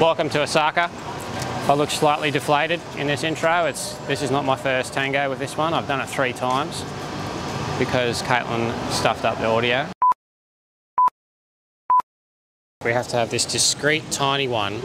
Welcome to Osaka. I look slightly deflated in this intro. This is not my first tango with this one. I've done it 3 times because Caitlin stuffed up the audio. We have to have this discreet tiny one.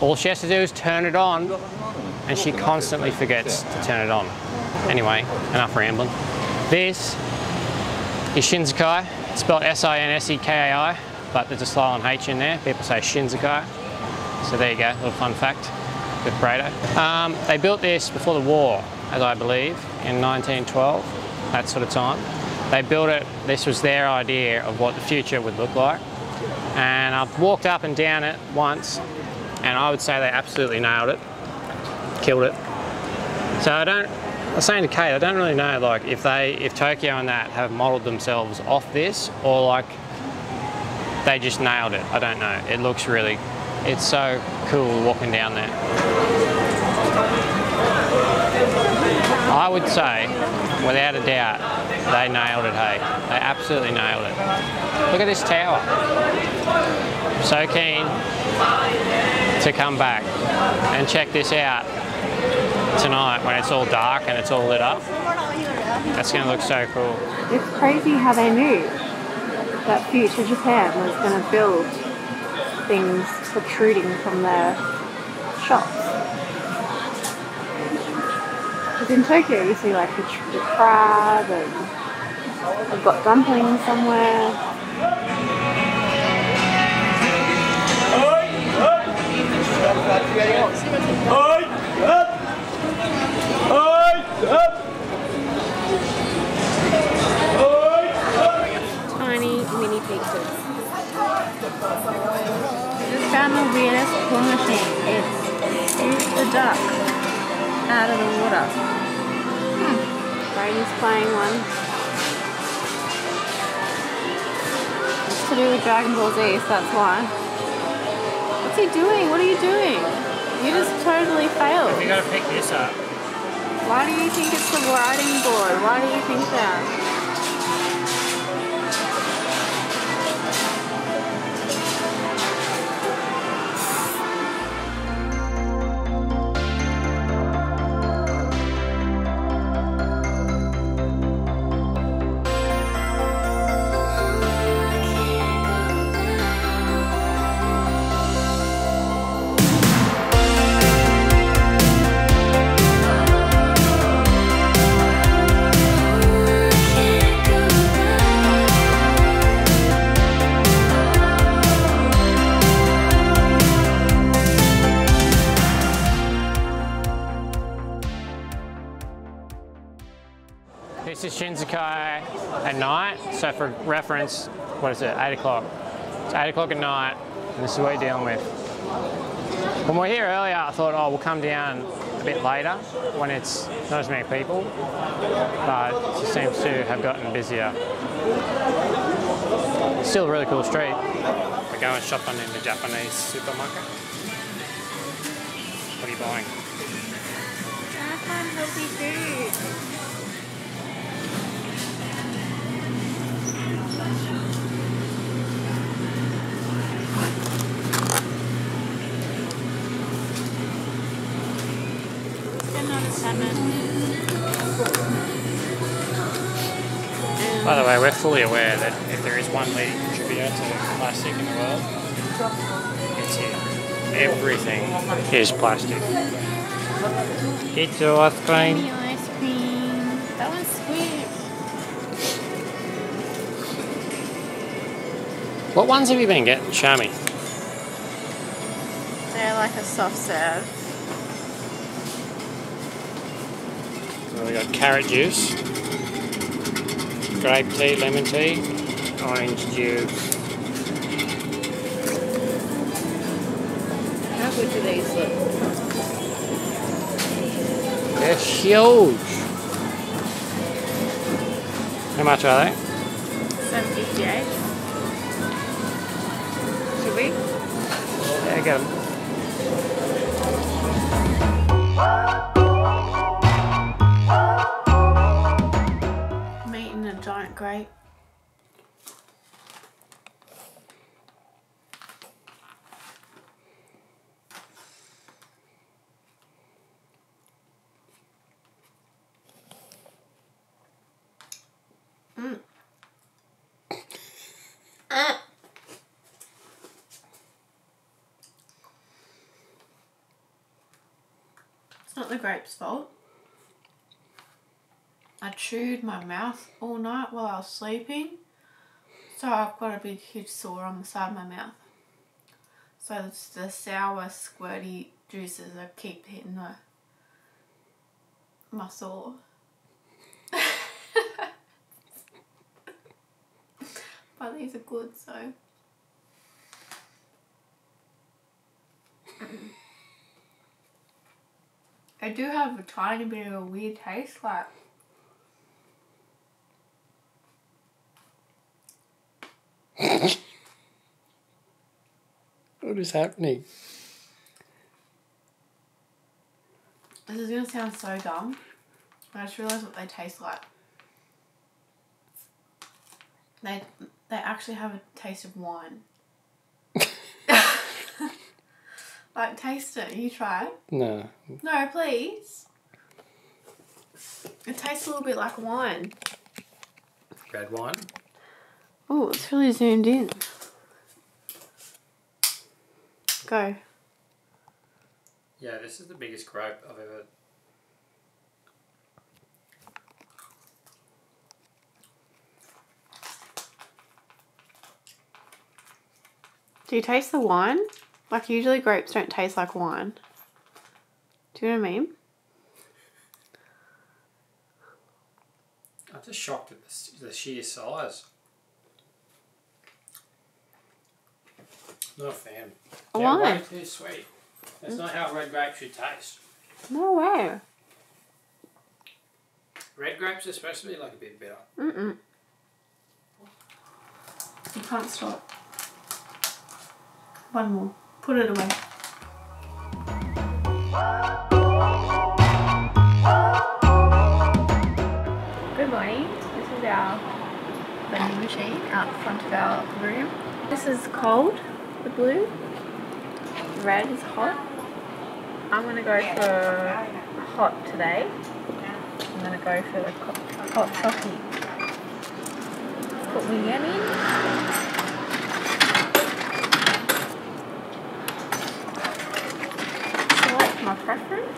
All she has to do is turn it on, and she constantly forgets to turn it on. Anyway, enough rambling. This is Shinsekai. It's spelled S-I-N-S-E-K-A-I, but there's a silent H in there. People say Shinsekai. So there you go, a little fun fact with Brado. They built this before the war, as I believe, in 1912, that sort of time. They built it, this was their idea of what the future would look like. And I've walked up and down it once, and I would say they absolutely nailed it, killed it. So I was saying to Kate, I don't really know like if Tokyo and that have modelled themselves off this, or like they just nailed it, I don't know. It looks really, it's so cool walking down there. I would say, without a doubt, they nailed it, hey. They absolutely nailed it. Look at this tower. So keen to come back and check this out tonight when it's all dark and it's all lit up. That's gonna look so cool. It's crazy how they knew that future Japan was gonna build things protruding from their shops. Because in Tokyo you see like the crab, and I've got dumplings somewhere. Tiny mini pizzas. Just found the weirdest claw machine. It's shoot the duck out of the water. Brady's playing one. It's to do with Dragon Ball Z, so that's why. What's he doing? What are you doing? You just totally failed. We gotta pick this up. Why do you think it's the writing board? Why do you think that? This is Shinsekai at night, so for reference, what is it, 8 o'clock? It's 8 o'clock at night, and this is what you're dealing with. When we were here earlier, I thought, oh, we'll come down a bit later when it's not as many people, but it just seems to have gotten busier. It's still a really cool street. We're going shopping in the Japanese supermarket. What are you buying? I found healthy food. By the way, we're fully aware that if there is one leading contributor to plastic in the world, it's here. Everything is plastic. It's your ice cream. Give me ice cream. That one's sweet. What ones have you been getting? Show me. They're like a soft serve. So we got carrot juice. Grape tea, lemon tea, orange juice. How good do these look? They're huge. How much are they? $7.58. Should we? There you go. Great. It's not the grape's fault. I chewed my mouth all night while I was sleeping, so I've got a big huge sore on the side of my mouth. So it's the sour squirty juices that keep hitting my sore. But these are good, so. They do have a tiny bit of a weird taste, like. What is happening? This is gonna sound so dumb. I just realised what they taste like. They actually have a taste of wine. Like, taste it. You try it? No. No, please. It tastes a little bit like wine. Red wine? Oh, it's really zoomed in. Go. Yeah, this is the biggest grape I've ever... Do you taste the wine? Like, usually grapes don't taste like wine. Do you know what I mean? I'm just shocked at the sheer size. Not a fan. Why? They're way too sweet. That's not how red grapes should taste. No way. Red grapes are supposed to be like a bit bitter. Mm-mm. You can't stop. One more. Put it away. Good morning. This is our vending machine out front of our room. This is cold, the blue. Red is hot. I'm going to go for hot today. I'm going to go for the hot coffee. Put my yam in. My preference.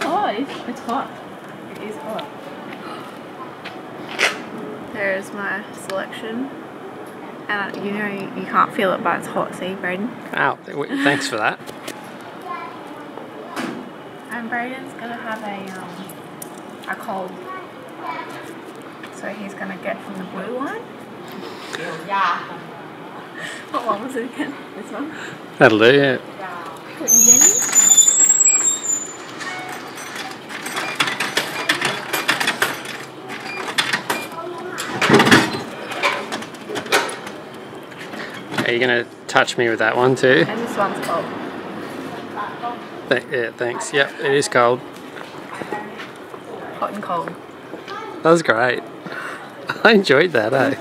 Oh, it's hot. It is hot. There's my selection. And you know you can't feel it, but it's hot. See, Braden? Wow, thanks for that. And Braden's gonna have a cold. So he's gonna get from the blue one. Yeah. What one was it again? This one? That'll do, yeah. Put your yen in. Are you going to touch me with that one too? And this one's cold. Yeah, thanks. Yep, it is cold. Hot and cold. That was great. I enjoyed that, eh?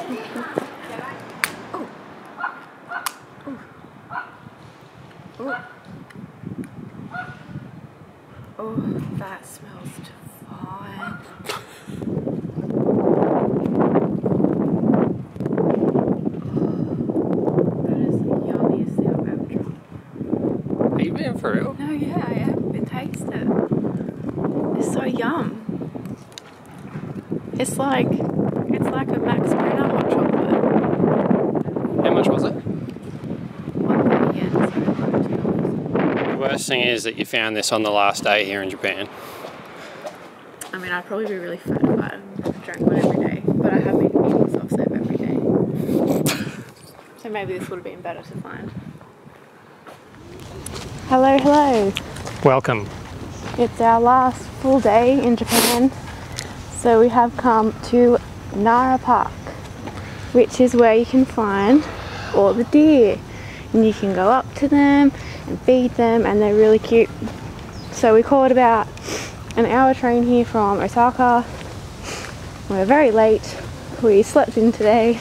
It's like a Max Brenner hot chocolate. How much was it? $1.40. The worst thing is that you found this on the last day here in Japan. I mean, I'd probably be really fat if I drank one every day, but I have been eating soft serve every day. So maybe this would have been better to find. Hello, hello. Welcome. It's our last full day in Japan. So we have come to Nara Park, which is where you can find all the deer, and you can go up to them and feed them, and they're really cute. So we caught about an hour train here from Osaka. We're very late. We slept in today,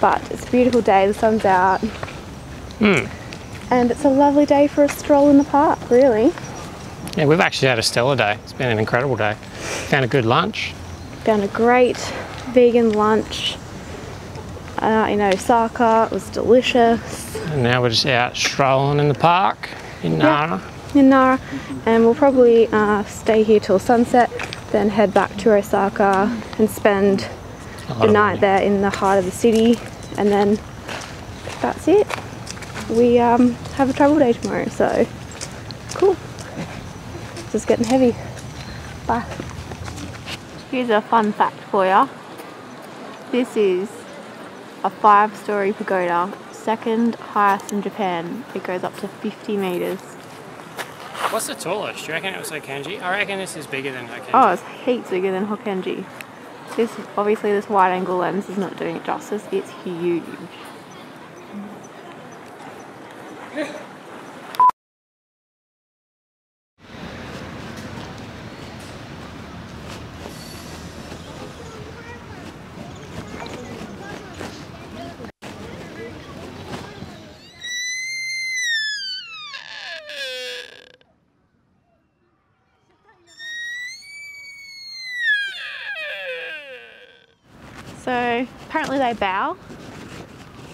but it's a beautiful day. The sun's out, and it's a lovely day for a stroll in the park, really. Yeah, we've actually had a stellar day. It's been an incredible day. Found a good lunch. Found a great vegan lunch in Osaka. It was delicious. And now we're just out strolling in the park in Nara. Yeah, in Nara. And we'll probably stay here till sunset, then head back to Osaka and spend the night there in the heart of the city. And then that's it. We have a travel day tomorrow, so cool. It's just getting heavy. Bye. Here's a fun fact for you. This is a 5-story pagoda, second highest in Japan. It goes up to 50 meters. What's the tallest? Do you reckon it was Hokkenji? I reckon this is bigger than Hokkenji. Oh, it's heaps bigger than Hokkenji. This, obviously this wide angle lens is not doing it justice. It's huge. So apparently they bow,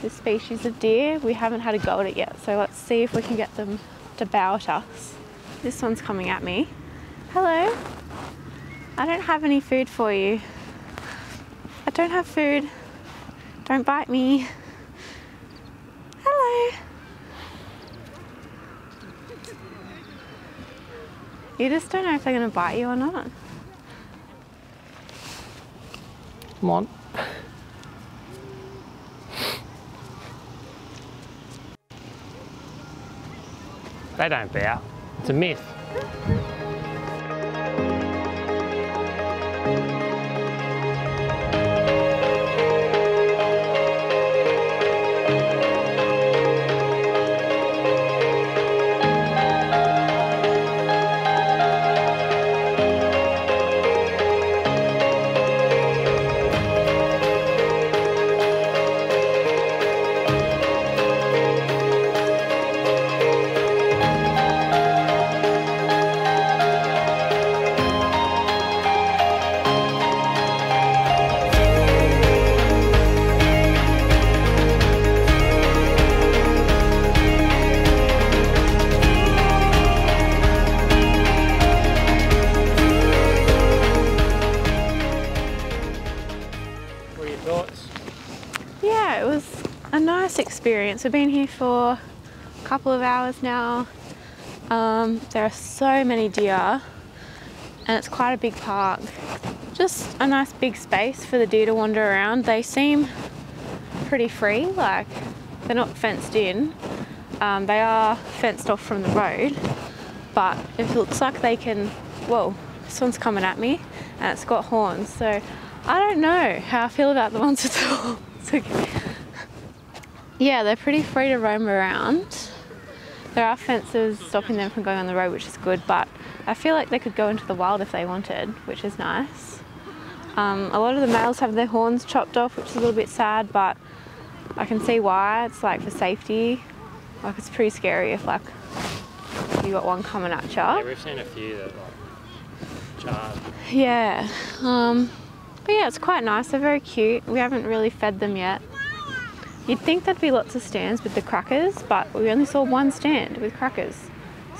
this species of deer. We haven't had a go at it yet, so let's see if we can get them to bow at us. This one's coming at me. Hello. I don't have any food for you. I don't have food. Don't bite me. Hello. You just don't know if they're going to bite you or not. Come on. They don't bow. It's a myth. Experience. We've been here for a couple of hours now. There are so many deer and it's quite a big park. Just a nice big space for the deer to wander around. They seem pretty free, like they're not fenced in. They are fenced off from the road, but it looks like they can, whoa, this one's coming at me and it's got horns. So I don't know how I feel about the ones with the horns. Okay. Yeah, they're pretty free to roam around. There are fences stopping them from going on the road, which is good, but I feel like they could go into the wild if they wanted, which is nice. A lot of the males have their horns chopped off, which is a little bit sad, but I can see why. It's like for safety. Like it's pretty scary if like you got one coming at you. Yeah, we've seen a few that like charred. Yeah, but yeah, it's quite nice. They're very cute. We haven't really fed them yet. You'd think there'd be lots of stands with the crackers, but we only saw one stand with crackers.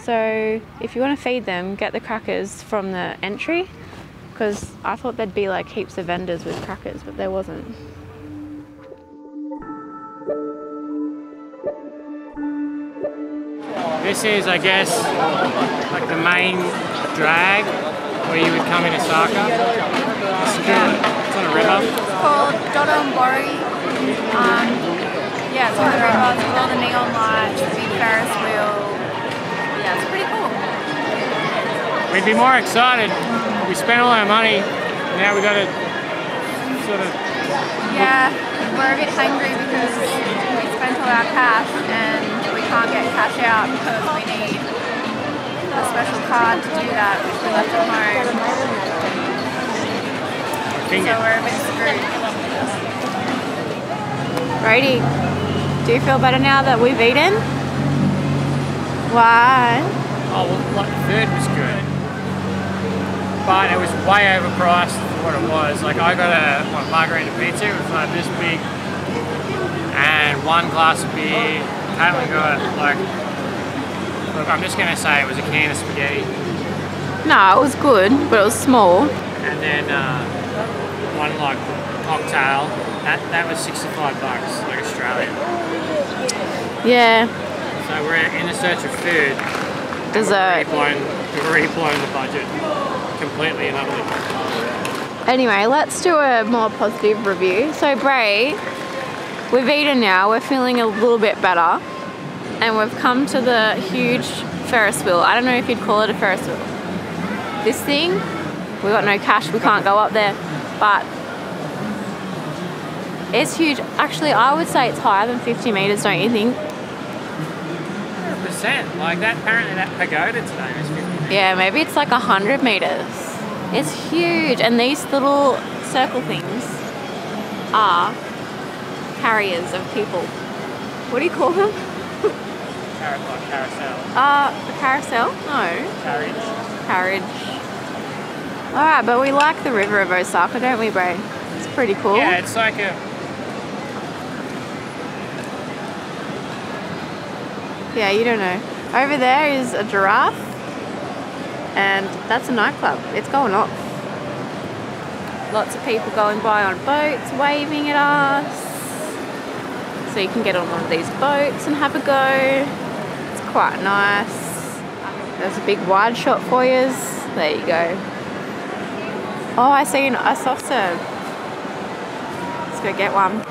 So if you want to feed them, get the crackers from the entry, because I thought there'd be like heaps of vendors with crackers, but there wasn't. This is, I guess, like the main drag where you would come in Osaka. It's on a river. It's called Dotonbori. Yeah, it's on the river, it's got all the neon lights, big Ferris wheel. Yeah, it's pretty cool. We'd be more excited. We spent all our money, now we got to sort of... Yeah, we're a bit hungry because we spent all our cash and we can't get cash out because we need a special card to do that, which we left at home. So we're a bit screwed. Brady, do you feel better now that we've eaten? Why? I Oh, well, third was good, but it was way overpriced for what it was. Like, I got a margarita pizza, it was like this big, and one glass of beer. Caitlin got like, look, I'm just gonna say it was a can of spaghetti. No, it was good, but it was small. And then one like cocktail. That was $65, like Australia. Yeah. So we're in the search of food. Dessert. We've already blown the budget completely and utterly. Anyway, let's do a more positive review. So Bray, we've eaten now. We're feeling a little bit better, and we've come to the huge Ferris wheel. I don't know if you'd call it a Ferris wheel. This thing, we got no cash, we can't go up there, but it's huge. Actually, I would say it's higher than 50 meters, don't you think? 100%. Like that, apparently that pagoda today is 50 meters. Yeah, maybe it's like 100 meters. It's huge, and these little circle things are carriers of people. What do you call them? Carousel. Carousel? No. Carriage. Alright, but we like the river of Osaka, don't we, Bray? It's pretty cool. Yeah, it's like a... Yeah, you don't know. Over there is a giraffe, and that's a nightclub. It's going off. Lots of people going by on boats, waving at us. So you can get on one of these boats and have a go. It's quite nice. There's a big wide shot for you. There you go. Oh, I see a soft serve. Let's go get one.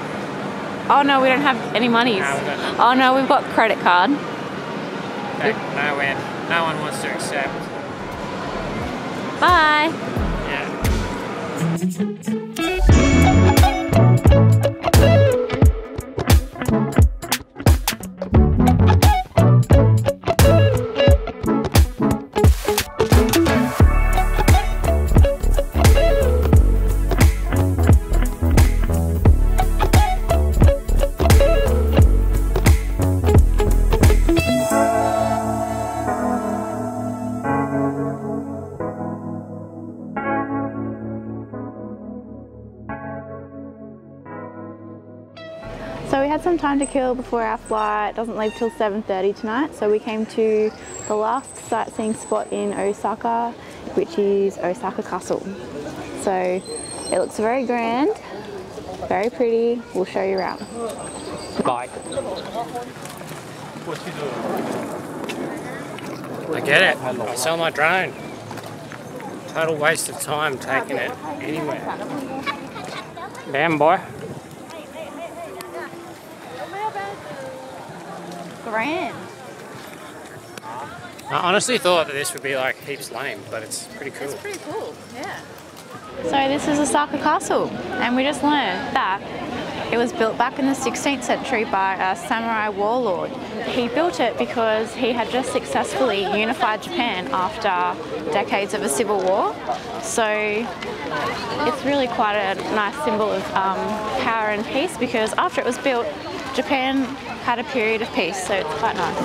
Oh no, we don't have any monies. No, oh no, we've got credit card. Okay, no one wants to accept. Bye. Yeah. So we had some time to kill before our flight. It doesn't leave till 7:30 tonight, so we came to the last sightseeing spot in Osaka, which is Osaka Castle. So it looks very grand, very pretty. We'll show you around. Bye. I get it. I sell my drone. Total waste of time taking it anywhere. Damn boy. Grand. I honestly thought that this would be like heaps lame, but it's pretty cool. It's pretty cool, yeah. So this is Osaka Castle, and we just learned that it was built back in the 16th century by a samurai warlord. He built it because he had just successfully unified Japan after decades of a civil war. So it's really quite a nice symbol of power and peace, because after it was built, Japan had a period of peace, so it's quite nice.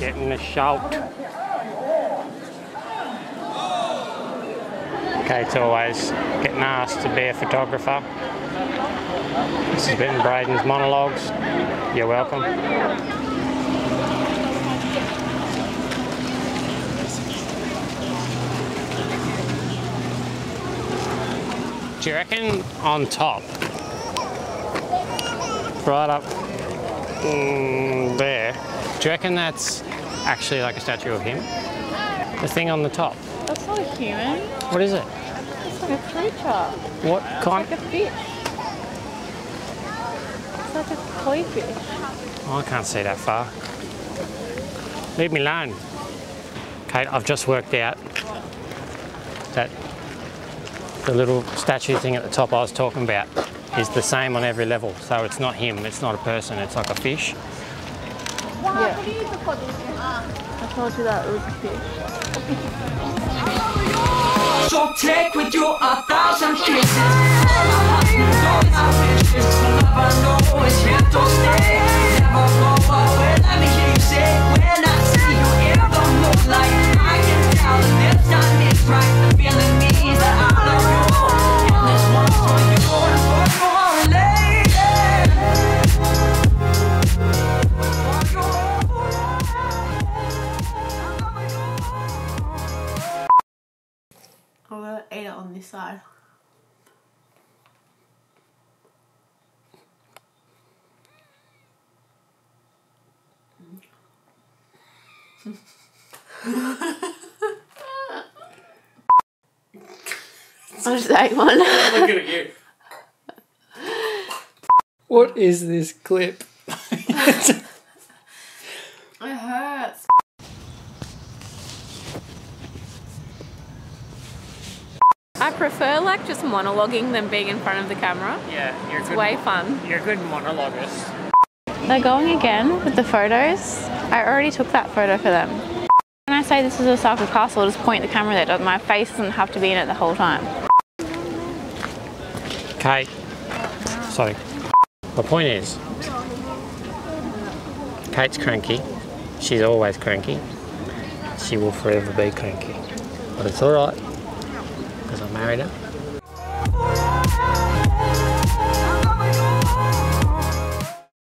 Getting a shout. Kate's always getting asked to be a photographer. This has been Braden's monologues. You're welcome. Do you reckon on top, right up there, do you reckon that's actually like a statue of him? The thing on the top? That's not a human. What is it? It's like a creature. What kind? It's like a fish. It's like a koi fish. Oh, I can't see that far. Leave me alone. Kate, I've just worked out that the little statue thing at the top I was talking about is the same on every level. So it's not him, it's not a person, it's like a fish. Yeah. I told you that it was a fish. So take with you 1,000 I'm gonna eat it on this side. I'll just take one. Look at you. What is this clip? It hurts. I prefer like just monologuing than being in front of the camera. Yeah, you're it's way fun. You're a good monologuist. They're going again with the photos. I already took that photo for them. When I say this is Osaka Castle, I'll just point the camera there. My face doesn't have to be in it the whole time. Okay. Sorry. My point is, Kate's cranky. She's always cranky. She will forever be cranky. But it's alright, because I married her.